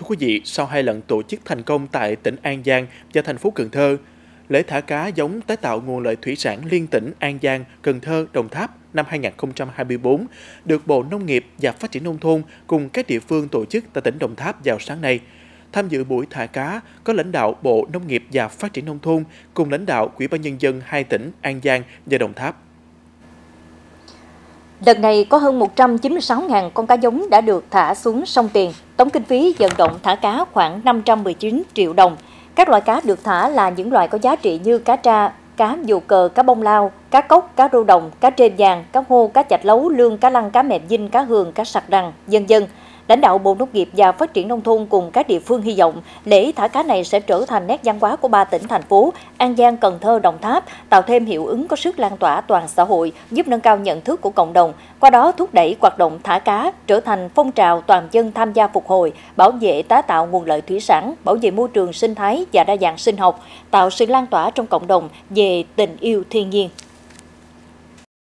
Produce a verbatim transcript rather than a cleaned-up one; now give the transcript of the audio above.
Thưa quý vị, sau hai lần tổ chức thành công tại tỉnh An Giang và thành phố Cần Thơ, lễ thả cá giống tái tạo nguồn lợi thủy sản liên tỉnh An Giang, Cần Thơ, Đồng Tháp năm hai nghìn không trăm hai mươi tư được Bộ Nông nghiệp và Phát triển Nông thôn cùng các địa phương tổ chức tại tỉnh Đồng Tháp vào sáng nay. Tham dự buổi thả cá có lãnh đạo Bộ Nông nghiệp và Phát triển Nông thôn cùng lãnh đạo Ủy ban nhân dân hai tỉnh An Giang và Đồng Tháp. Đợt này có hơn một trăm chín mươi sáu nghìn con cá giống đã được thả xuống sông Tiền. Tổng kinh phí vận động thả cá khoảng năm trăm mười chín triệu đồng. Các loại cá được thả là những loại có giá trị như cá tra, cá dù cờ, cá bông lau, cá cốc, cá rô đồng, cá trên vàng, cá hô, cá chạch lấu, lương, cá lăng, cá mẹp dinh, cá hường, cá sặc rằn, vân vân. Lãnh đạo Bộ Nông nghiệp và Phát triển Nông thôn cùng các địa phương hy vọng lễ thả cá này sẽ trở thành nét văn hóa của ba tỉnh thành phố An Giang, Cần Thơ, Đồng Tháp, tạo thêm hiệu ứng có sức lan tỏa toàn xã hội, giúp nâng cao nhận thức của cộng đồng, qua đó thúc đẩy hoạt động thả cá trở thành phong trào toàn dân tham gia phục hồi, bảo vệ tái tạo nguồn lợi thủy sản, bảo vệ môi trường sinh thái và đa dạng sinh học, tạo sự lan tỏa trong cộng đồng về tình yêu thiên nhiên.